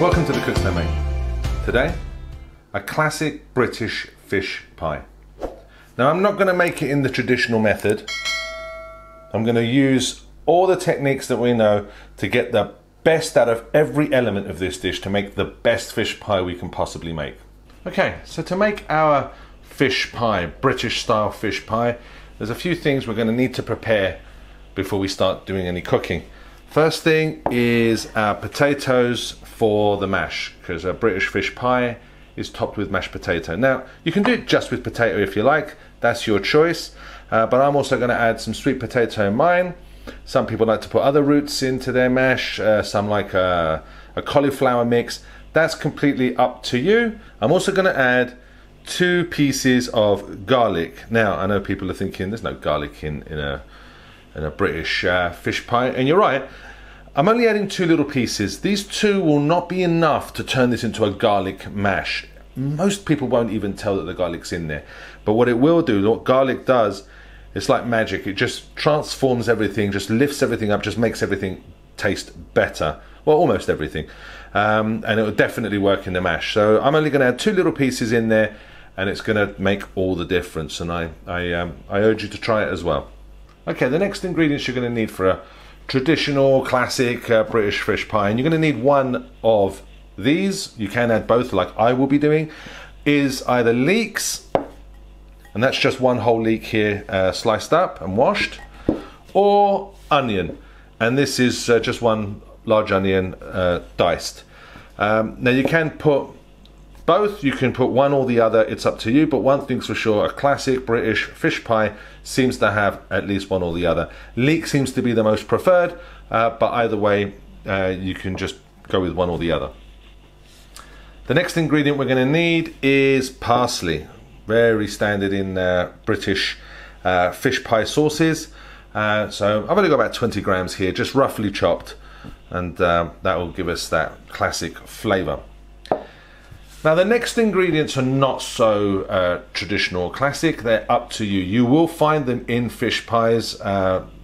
Welcome to The Cooks Domain. Today, a classic British fish pie. Now I'm not going to make it in the traditional method. I'm going to use all the techniques that we know to get the best out of every element of this dish to make the best fish pie we can possibly make. Okay, so to make our fish pie, British style fish pie, there's a few things we're going to need to prepare before we start doing any cooking. First thing is our potatoes for the mash, because a British fish pie is topped with mashed potato. Now, you can do it just with potato if you like, that's your choice, but I'm also going to add some sweet potato in mine. Some people like to put other roots into their mash, some like a cauliflower mix. That's completely up to you. I'm also going to add 2 pieces of garlic. Now, I know people are thinking there's no garlic in a British fish pie, and you're right. I'm only adding 2 little pieces. These 2 will not be enough to turn this into a garlic mash. Most people won't even tell that the garlic's in there, but what it will do, what garlic does, it's like magic. It just transforms everything, just lifts everything up, just makes everything taste better. Well, almost everything. And it will definitely work in the mash. So I'm only going to add 2 little pieces in there, and it's going to make all the difference. And I urge you to try it as well. Okay, the next ingredients you're going to need for a traditional, classic British fish pie, and you're going to need one of these, you can add both like I will be doing, is either leeks, and that's just one whole leek here sliced up and washed, or onion, and this is just one large onion diced. Now you can put both, you can put one or the other, it's up to you, but one thing's for sure, a classic British fish pie seems to have at least one or the other. Leek seems to be the most preferred, but either way, you can just go with one or the other. The next ingredient we're going to need is parsley. Very standard in British fish pie sauces. So I've only got about 20 grams here, just roughly chopped, and that will give us that classic flavour. Now the next ingredients are not so traditional or classic, they're up to you. You will find them in fish pies,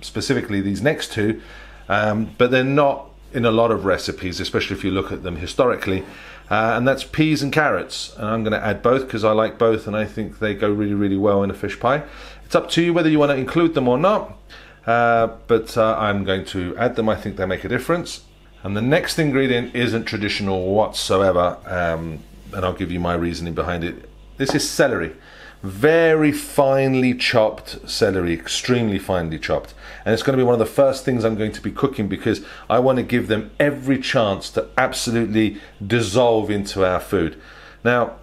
specifically these next 2, but they're not in a lot of recipes, especially if you look at them historically, and that's peas and carrots. And I'm going to add both because I like both and I think they go really, really well in a fish pie. It's up to you whether you want to include them or not, but I'm going to add them, I think they make a difference. And the next ingredient isn't traditional whatsoever, and I'll give you my reasoning behind it. This is celery. Very finely chopped celery, extremely finely chopped. And it's going to be one of the first things I'm going to be cooking because I want to give them every chance to absolutely dissolve into our food. Now,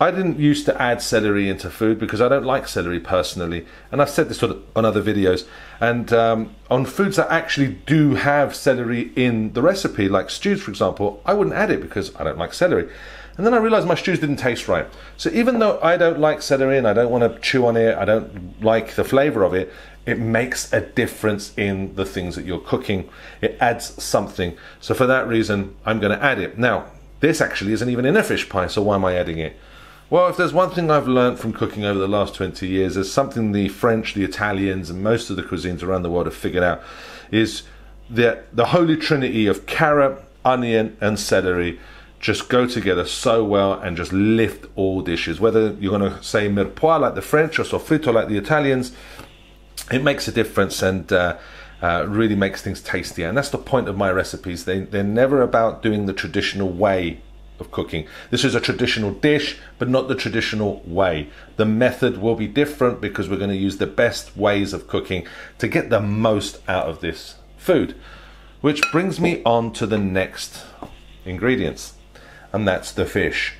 I didn't used to add celery into food because I don't like celery personally, and I've said this on other videos, and on foods that actually do have celery in the recipe, like stews for example, I wouldn't add it because I don't like celery. And then I realized my stews didn't taste right. So even though I don't like celery and I don't want to chew on it, I don't like the flavor of it, it makes a difference in the things that you're cooking. It adds something. So for that reason, I'm going to add it. Now, this actually isn't even in a fish pie, so why am I adding it? Well, if there's one thing I've learned from cooking over the last 20 years, there's something the French, the Italians, and most of the cuisines around the world have figured out, is the holy trinity of carrot, onion, and celery just go together so well and just lift all dishes. Whether you're going to say mirepoix like the French or soffritto like the Italians, it makes a difference and really makes things tastier. And that's the point of my recipes. They're never about doing the traditional way of cooking. This is a traditional dish, but not the traditional way. The method will be different because we're going to use the best ways of cooking to get the most out of this food. Which brings me on to the next ingredients, and that's the fish.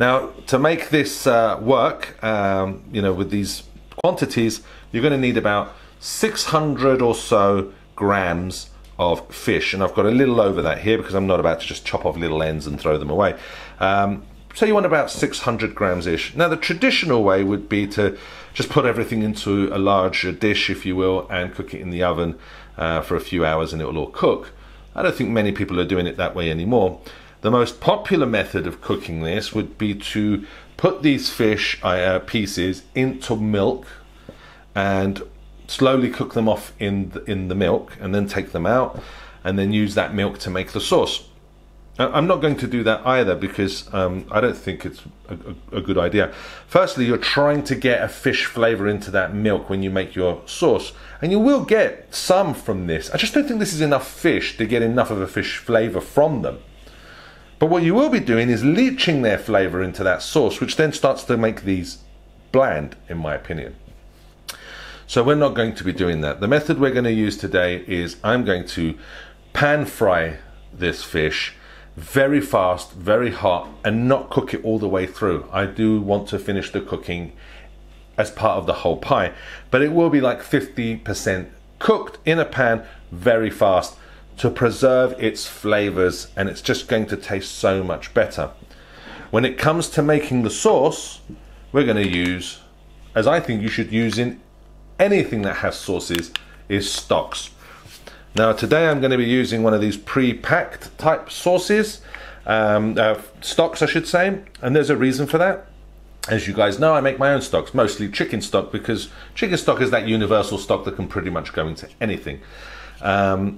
Now, to make this work, you know, with these quantities, you're going to need about 600 or so grams of fish, and I've got a little over that here because I'm not about to just chop off little ends and throw them away. So you want about 600 grams-ish. Now the traditional way would be to just put everything into a large dish, if you will, and cook it in the oven for a few hours and it will all cook. I don't think many people are doing it that way anymore. The most popular method of cooking this would be to put these fish pieces into milk and slowly cook them off in the milk and then take them out and then use that milk to make the sauce. I'm not going to do that either because I don't think it's a good idea. Firstly, you're trying to get a fish flavor into that milk when you make your sauce, and you will get some from this. I just don't think this is enough fish to get enough of a fish flavor from them. But what you will be doing is leaching their flavor into that sauce, which then starts to make these bland, in my opinion. So we're not going to be doing that. The method we're going to use today is I'm going to pan fry this fish very fast, very hot, and not cook it all the way through. I do want to finish the cooking as part of the whole pie, but it will be like 50% cooked in a pan very fast to preserve its flavors, and it's just going to taste so much better. When it comes to making the sauce, we're going to use, as I think you should use in anything that has sauces, is stocks. Now today I'm going to be using one of these pre-packed type sauces, stocks I should say, and there's a reason for that. As you guys know, I make my own stocks, mostly chicken stock, because chicken stock is that universal stock that can pretty much go into anything. But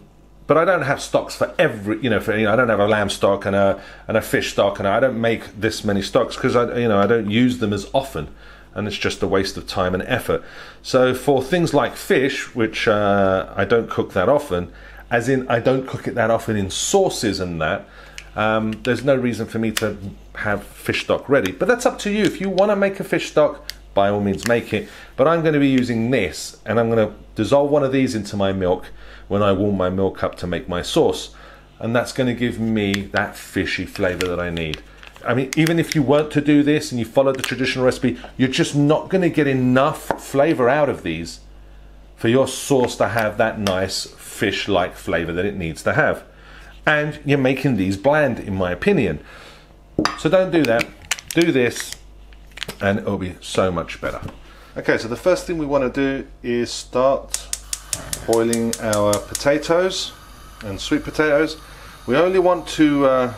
I don't have stocks for every, I don't have a lamb stock and a fish stock, and I don't make this many stocks because I don't use them as often. And it's just a waste of time and effort. So for things like fish, which I don't cook that often, as in I don't cook it that often in sauces and that, there's no reason for me to have fish stock ready. But that's up to you. If you want to make a fish stock, by all means make it. But I'm going to be using this, and I'm going to dissolve one of these into my milk when I warm my milk up to make my sauce. And that's going to give me that fishy flavor that I need. I mean, even if you weren't to do this and you followed the traditional recipe, you're just not going to get enough flavor out of these for your sauce to have that nice fish-like flavor that it needs to have. And you're making these bland, in my opinion. So don't do that. Do this, and it'll be so much better. Okay, so the first thing we want to do is start boiling our potatoes and sweet potatoes. We only want to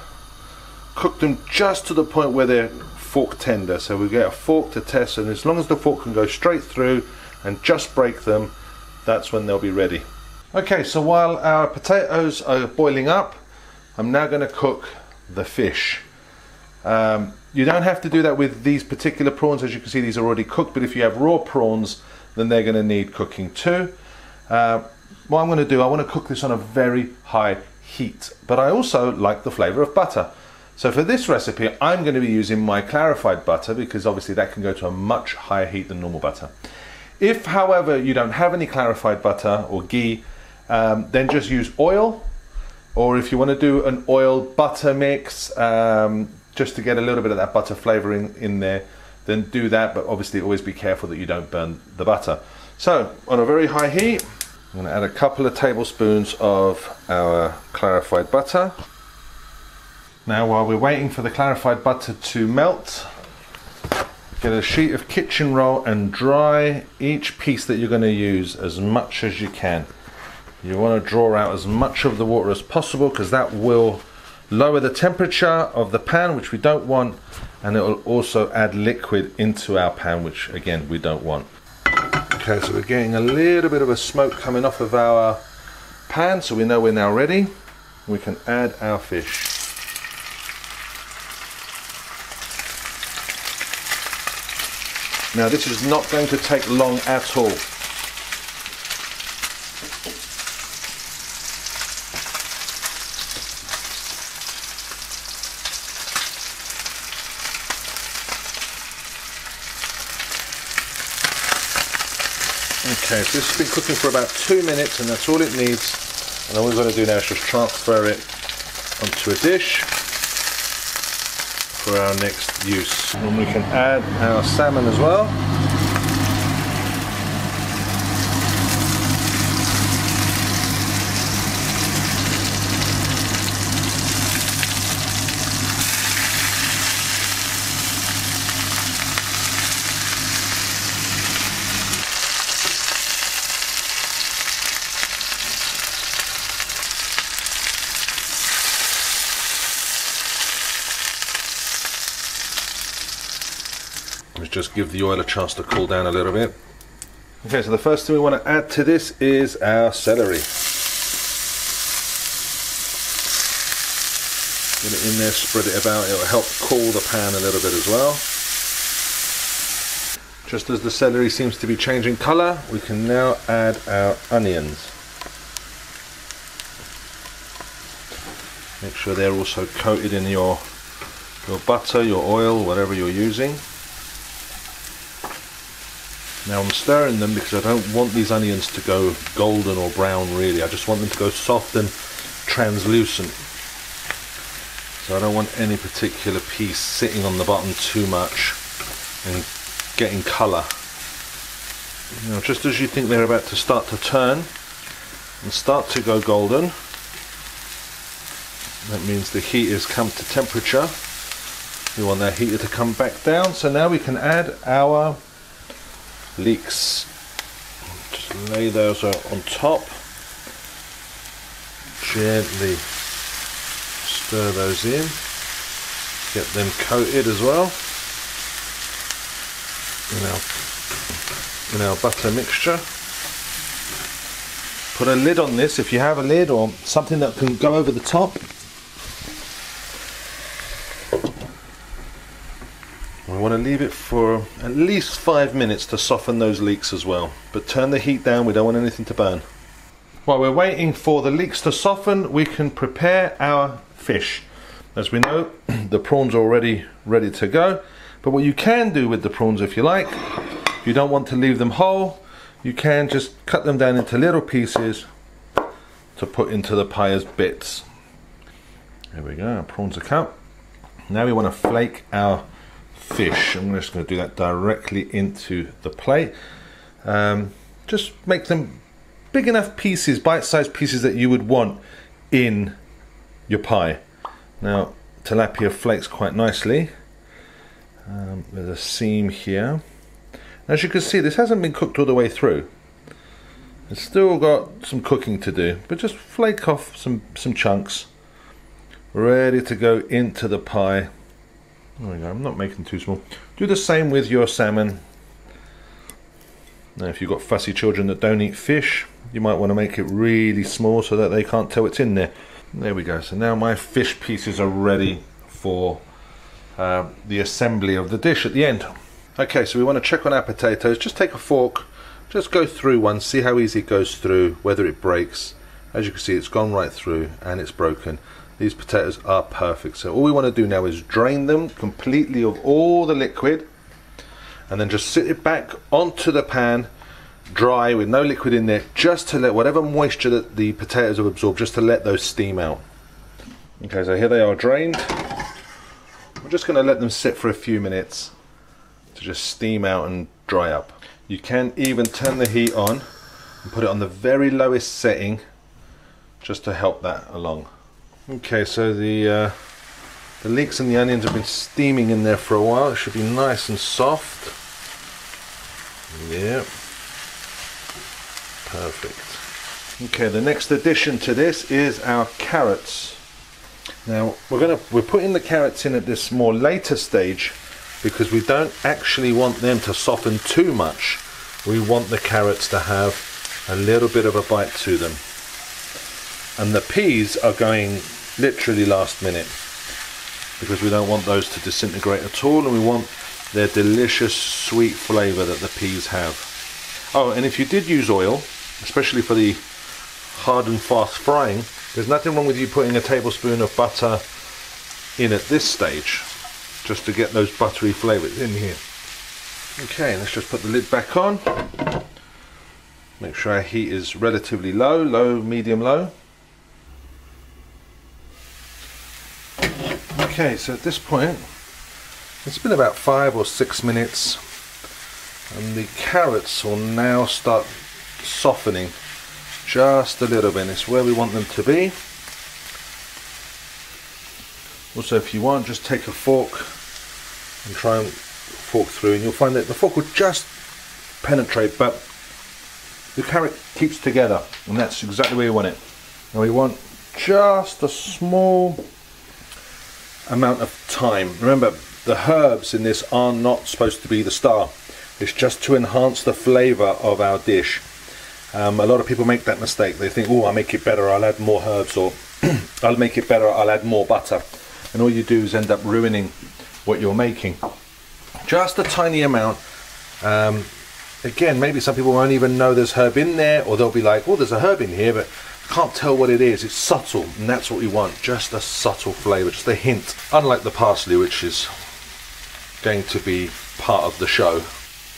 cook them just to the point where they're fork tender, so we get a fork to test, and as long as the fork can go straight through and just break them, that's when they'll be ready. Okay, so while our potatoes are boiling up, I'm now going to cook the fish. You don't have to do that with these particular prawns. As you can see, these are already cooked, but if you have raw prawns, then they're going to need cooking too. What I'm going to do, I want to cook this on a very high heat, but I also like the flavor of butter. So for this recipe, I'm going to be using my clarified butter, because obviously that can go to a much higher heat than normal butter. If, however, you don't have any clarified butter or ghee, then just use oil. Or if you want to do an oil butter mix, just to get a little bit of that butter flavoring in there, then do that. But obviously always be careful that you don't burn the butter. So on a very high heat, I'm going to add a couple of tablespoons of our clarified butter. Now, while we're waiting for the clarified butter to melt, get a sheet of kitchen roll and dry each piece that you're going to use as much as you can. You want to draw out as much of the water as possible, because that will lower the temperature of the pan, which we don't want, and it will also add liquid into our pan, which again we don't want. Okay, so we're getting a little bit of a smoke coming off of our pan, so we know we're now ready. We can add our fish. Now this is not going to take long at all. Okay, so this has been cooking for about 2 minutes, and that's all it needs. And all we're going to do now is just transfer it onto a dish for our next use. And we can add our salmon as well. Just give the oil a chance to cool down a little bit. Okay, so the first thing we want to add to this is our celery. Get it in there, spread it about, it'll help cool the pan a little bit as well. Just as the celery seems to be changing colour, we can now add our onions. Make sure they're also coated in your butter, your oil, whatever you're using. Now I'm stirring them because I don't want these onions to go golden or brown really. I just want them to go soft and translucent. So I don't want any particular piece sitting on the bottom too much and getting colour. Now just as you think they're about to start to turn and start to go golden, that means the heat has come to temperature. We want that heater to come back down, so now we can add our leeks. Just lay those out on top. Gently stir those in. Get them coated as well in our butter mixture. Put a lid on this if you have a lid or something that can go over the top. We want to leave it for at least 5 minutes to soften those leeks as well, but turn the heat down, we don't want anything to burn. While we're waiting for the leeks to soften, we can prepare our fish. As we know, the prawns are already ready to go, but what you can do with the prawns, if you like, if you don't want to leave them whole, you can just cut them down into little pieces to put into the pie as bits. There we go, our prawns are cut. Now we want to flake our fish. I'm just going to do that directly into the plate. Just make them big enough pieces, bite-sized pieces that you would want in your pie. Now tilapia flakes quite nicely. There's a seam here. As you can see, this hasn't been cooked all the way through. It's still got some cooking to do, but just flake off some chunks, ready to go into the pie. There we go, I'm not making too small. Do the same with your salmon. Now if you've got fussy children that don't eat fish, you might want to make it really small so that they can't tell it's in there. There we go, so now my fish pieces are ready for the assembly of the dish at the end. Okay, so we want to check on our potatoes. Just take a fork, just go through one, see how easy it goes through, whether it breaks. As you can see, it's gone right through and it's broken. These potatoes are perfect. So all we want to do now is drain them completely of all the liquid and then just sit it back onto the pan, dry with no liquid in there, just to let whatever moisture that the potatoes have absorbed, just to let those steam out. Okay, so here they are drained. We're just going to let them sit for a few minutes to just steam out and dry up. You can even turn the heat on and put it on the very lowest setting just to help that along. Okay, so the leeks and the onions have been steaming in there for a while. It should be nice and soft. Yeah, perfect. Okay, the next addition to this is our carrots. Now we're putting the carrots in at this more later stage because we don't actually want them to soften too much. We want the carrots to have a little bit of a bite to them. And the peas are going literally last minute because we don't want those to disintegrate at all, and we want their delicious sweet flavour that the peas have. Oh, and if you did use oil, especially for the hard and fast frying, there's nothing wrong with you putting a tablespoon of butter in at this stage just to get those buttery flavours in here. Okay, let's just put the lid back on. Make sure our heat is relatively low, medium low. Okay, so at this point, it's been about 5 or 6 minutes and the carrots will now start softening just a little bit. It's where we want them to be. Also, if you want, just take a fork and try and fork through, and you'll find that the fork will just penetrate, but the carrot keeps together, and that's exactly where you want it. Now we want just a small amount of time. Remember, the herbs in this are not supposed to be the star. It's just to enhance the flavour of our dish. A lot of people make that mistake. They think, oh, I'll make it better, I'll add more herbs, or I'll make it better, I'll add more butter. and all you do is end up ruining what you're making. Just a tiny amount. Again, maybe some people won't even know there's herb in there, or they'll be like, oh, there's a herb in here, but I can't tell what it is. It's subtle, and that's what you want, just a subtle flavour, just a hint. Unlike the parsley, which is going to be part of the show.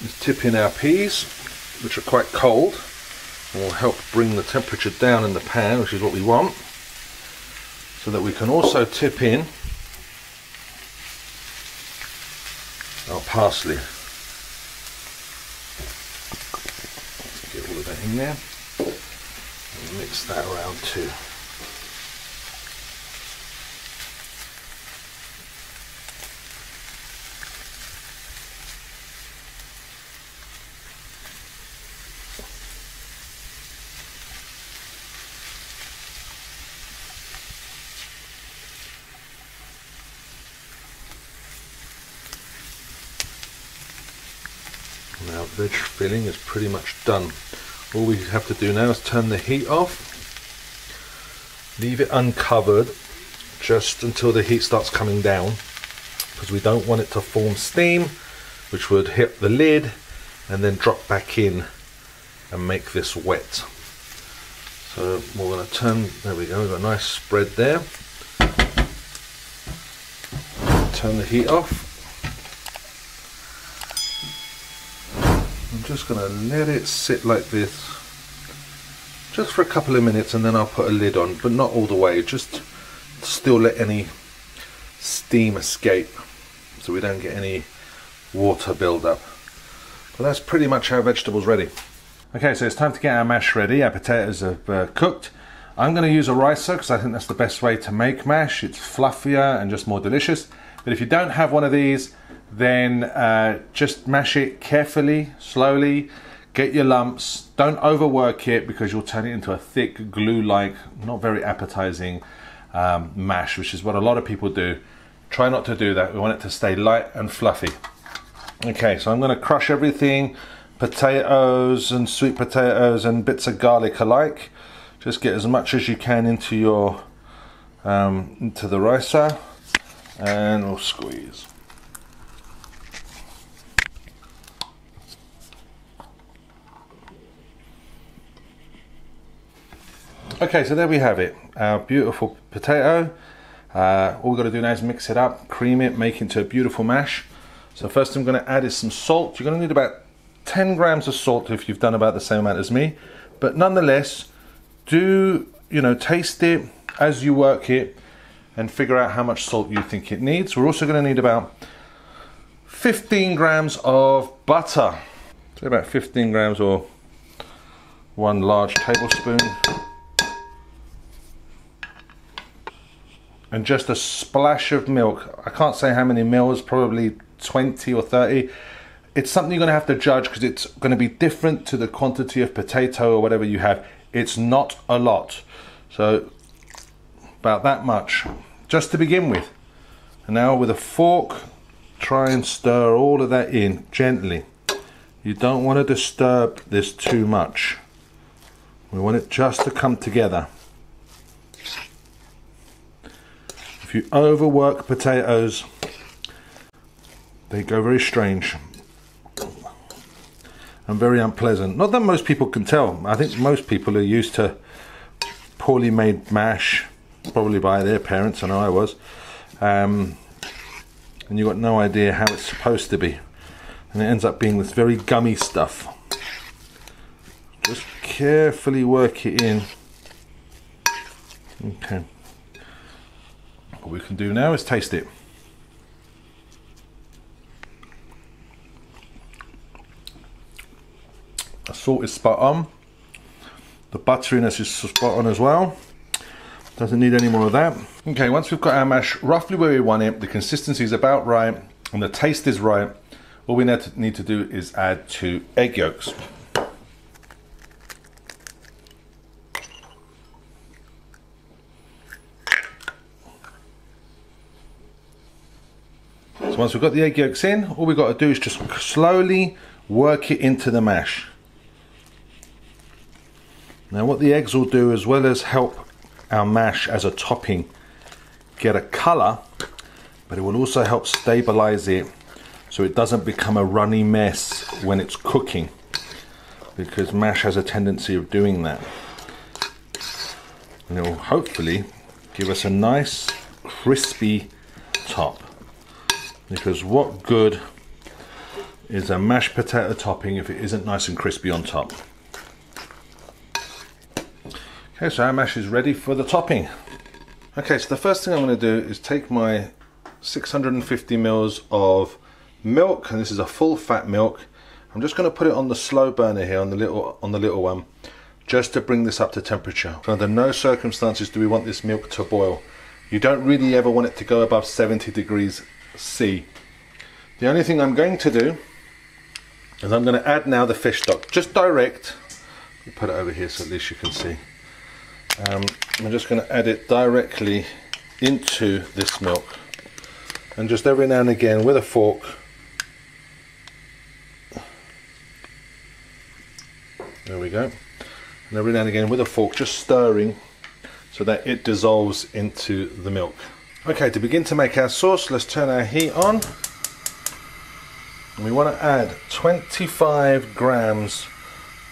Let's tip in our peas, which are quite cold, and will help bring the temperature down in the pan, which is what we want, so that we can also tip in our parsley. Get all of that in there and mix that around too. Now veg filling is pretty much done. All we have to do now is turn the heat off, leave it uncovered just until the heat starts coming down, because we don't want it to form steam, which would hit the lid and then drop back in and make this wet. So we're going to turn, there we go, we've got a nice spread there. Turn the heat off. I'm just going to let it sit like this just for a couple of minutes, and then I'll put a lid on, but not all the way, just still let any steam escape so we don't get any water build up. But that's pretty much our vegetables ready. Okay, so it's time to get our mash ready. Our potatoes are cooked. I'm going to use a ricer because I think that's the best way to make mash. It's fluffier and just more delicious. But if you don't have one of these, then just mash it carefully, slowly, get your lumps, don't overwork it, because you'll turn it into a thick, glue-like, not very appetizing mash, which is what a lot of people do. Try not to do that. We want it to stay light and fluffy. Okay, so I'm going to crush everything, potatoes and sweet potatoes and bits of garlic alike. Just get as much as you can into your into the ricer, and we'll squeeze. Okay, so there we have it, our beautiful potato. All we've got to do now is mix it up, cream it, make it into a beautiful mash. So first thing I'm going to add is some salt. You're going to need about 10 grams of salt if you've done about the same amount as me. But nonetheless, do, you know, taste it as you work it and figure out how much salt you think it needs. We're also going to need about 15 grams of butter. So about 15 grams or 1 large tablespoon. And just a splash of milk. I can't say how many mils, probably 20 or 30. It's something you're going to have to judge, because it's going to be different to the quantity of potato or whatever you have. It's not a lot. So about that much, just to begin with. And now with a fork, try and stir all of that in gently. You don't want to disturb this too much. We want it just to come together. If you overwork potatoes, they go very strange and very unpleasant. Not that most people can tell. I think most people are used to poorly made mash, probably by their parents, and I was. And you've got no idea how it's supposed to be. And it ends up being this very gummy stuff. Just carefully work it in. Okay. What we can do now is taste it. The salt is spot on. The butteriness is spot on as well. Doesn't need any more of that. Okay, once we've got our mash roughly where we want it, the consistency is about right and the taste is right, all we need to do is add 2 egg yolks. Once we've got the egg yolks in, all we've got to do is just slowly work it into the mash. Now what the eggs will do, as well as help our mash as a topping get a colour, but it will also help stabilize it so it doesn't become a runny mess when it's cooking, because mash has a tendency of doing that. And it will hopefully give us a nice crispy top, because what good is a mashed potato topping if it isn't nice and crispy on top? Okay, so our mash is ready for the topping. Okay, so the first thing I'm going to do is take my 650 mils of milk, and this is a full fat milk. I'm just going to put it on the slow burner here, on the little one, just to bring this up to temperature. So under no circumstances do we want this milk to boil. You don't really ever want it to go above 70 degrees C. The only thing I'm going to do is I'm going to add now the fish stock, just direct. Let me put it over here so at least you can see. I'm just going to add it directly into this milk, and just every now and again with a fork just stirring so that it dissolves into the milk. Okay, to begin to make our sauce, let's turn our heat on, and we want to add 25 grams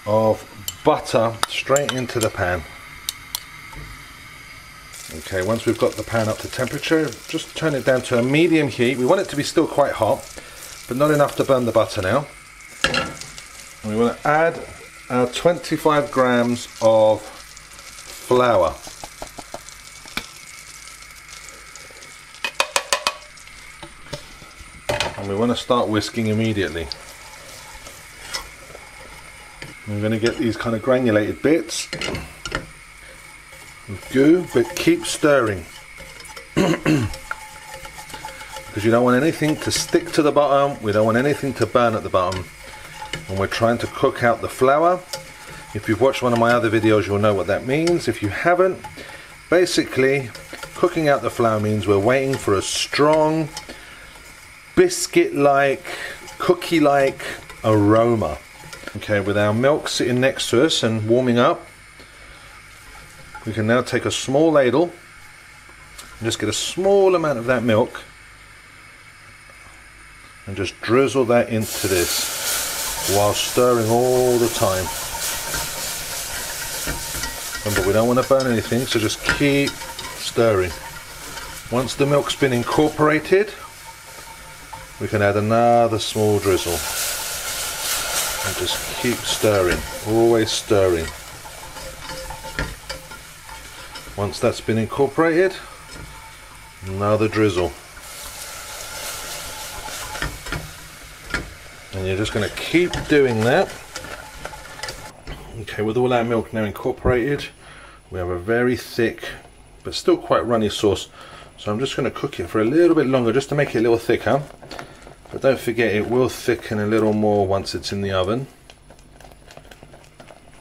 of butter straight into the pan. Okay, once we've got the pan up to temperature, just turn it down to a medium heat. We want it to be still quite hot, but not enough to burn the butter now. And we want to add our 25 grams of flour. And we want to start whisking immediately. We're going to get these kind of granulated bits of goo, but keep stirring because you don't want anything to stick to the bottom, we don't want anything to burn at the bottom. And we're trying to cook out the flour. If you've watched one of my other videos, you'll know what that means. If you haven't, basically cooking out the flour means we're waiting for a strong biscuit-like, cookie-like aroma. Okay, with our milk sitting next to us and warming up, we can now take a small ladle and just get a small amount of that milk and just drizzle that into this while stirring all the time. Remember, we don't want to burn anything, so just keep stirring. Once the milk's been incorporated, we can add another small drizzle and just keep stirring, always stirring. Once that's been incorporated, another drizzle. And you're just going to keep doing that. Okay, with all our milk now incorporated, we have a very thick, but still quite runny sauce. So I'm just going to cook it for a little bit longer, just to make it a little thicker. But don't forget, it will thicken a little more once it's in the oven.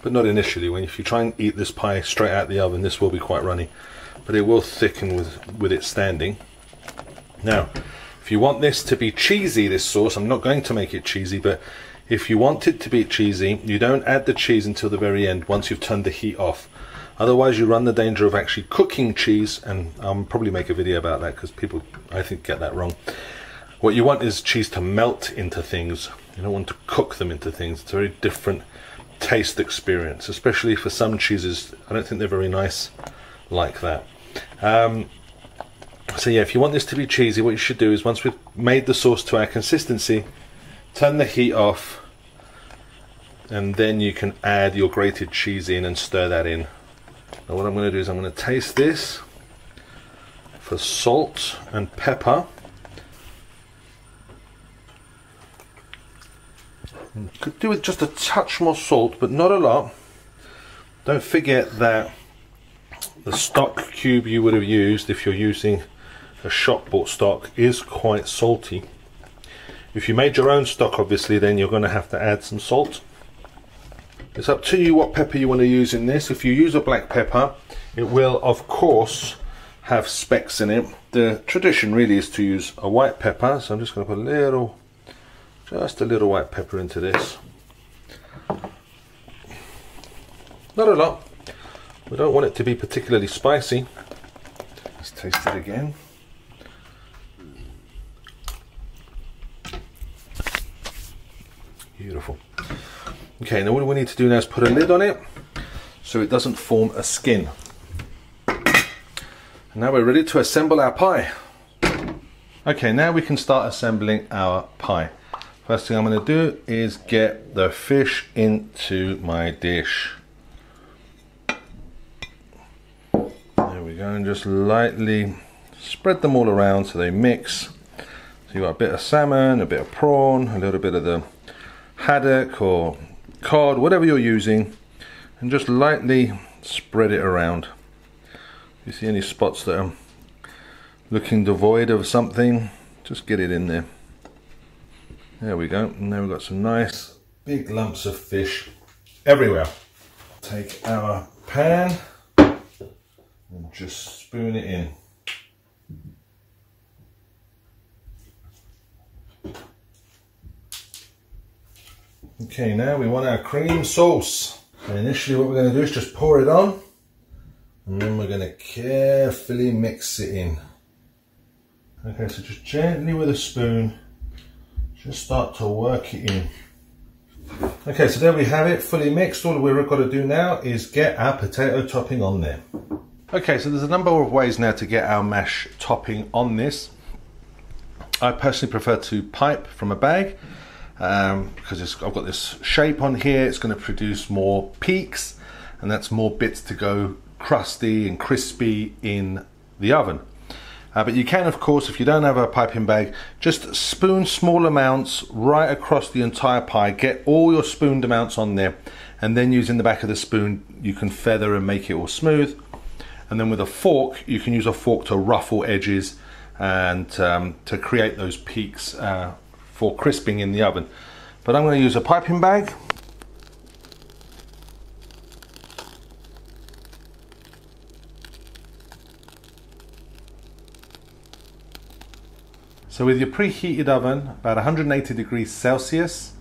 But not initially. When if you try and eat this pie straight out of the oven, this will be quite runny, but it will thicken with it standing. Now, if you want this to be cheesy, this sauce, I'm not going to make it cheesy, but if you want it to be cheesy, you don't add the cheese until the very end, once you've turned the heat off. Otherwise, you run the danger of actually cooking cheese, and I'll probably make a video about that because people, I think, get that wrong. What you want is cheese to melt into things. You don't want to cook them into things. It's very different taste experience, especially for some cheeses. I don't think they're very nice like that. So yeah, if you want this to be cheesy, what you should do is once we've made the sauce to our consistency, turn the heat off, and then you can add your grated cheese in and stir that in. Now what I'm going to do is I'm going to taste this for salt and pepper. Could do with just a touch more salt, but not a lot. Don't forget that the stock cube you would have used, if you're using a shop bought stock, is quite salty. If you made your own stock, obviously, then you're going to have to add some salt. It's up to you what pepper you want to use in this. If you use a black pepper, it will of course have specks in it. The tradition really is to use a white pepper, so I'm just going to put a little, just a little white pepper into this. Not a lot. We don't want it to be particularly spicy. Let's taste it again. Okay, now what we need to do now is put a lid on it so it doesn't form a skin. And now we're ready to assemble our pie. Okay, now we can start assembling our pie. First thing I'm going to do is get the fish into my dish. There we go, and just lightly spread them all around so they mix. So you've got a bit of salmon, a bit of prawn, a little bit of the haddock or cod, whatever you're using, and just lightly spread it around. If you see any spots that are looking devoid of something, just get it in there. There we go, and now we've got some nice big lumps of fish everywhere. Take our pan and just spoon it in. Okay, now we want our cream sauce. And initially what we're going to do is just pour it on, and then we're going to carefully mix it in. Okay, so just gently with a spoon, just start to work it in. Okay, so there we have it, fully mixed. All we've got to do now is get our potato topping on there. Okay, so there's a number of ways now to get our mash topping on this. I personally prefer to pipe from a bag because I've got this shape on here. It's going to produce more peaks, and that's more bits to go crusty and crispy in the oven. But you can, of course, if you don't have a piping bag, just spoon small amounts right across the entire pie. Get all your spooned amounts on there, and then using the back of the spoon, you can feather and make it all smooth. And then with a fork, you can use a fork to ruffle edges and to create those peaks for crisping in the oven. But I'm going to use a piping bag. So with your preheated oven, about 180 degrees Celsius,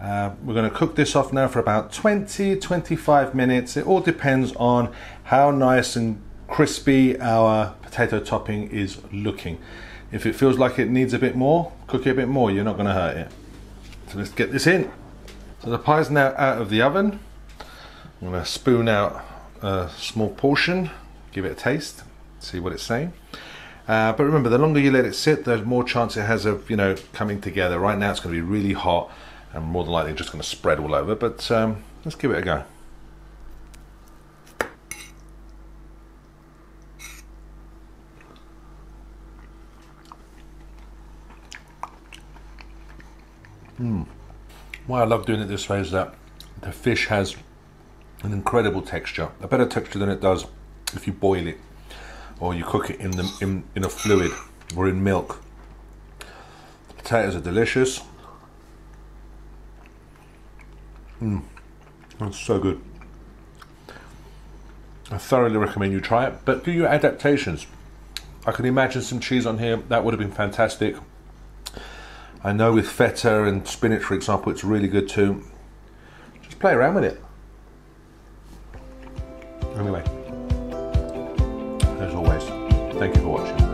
we're going to cook this off now for about 20-25 minutes. It all depends on how nice and crispy our potato topping is looking. If it feels like it needs a bit more, cook it a bit more, you're not going to hurt it. So let's get this in. So the pie's now out of the oven. I'm going to spoon out a small portion, give it a taste, see what it's saying. But remember, the longer you let it sit, the more chance it has of, you know, coming together. Right now it's going to be really hot and more than likely just going to spread all over, but let's give it a go. Why I love doing it this way is that the fish has an incredible texture, a better texture than it does if you boil it or you cook it in a fluid or in milk. The potatoes are delicious. That's so good. I thoroughly recommend you try it, but do your adaptations. I can imagine some cheese on here, that would have been fantastic. I know with feta and spinach, for example, it's really good too. Just play around with it. Anyway, as always, thank you for watching.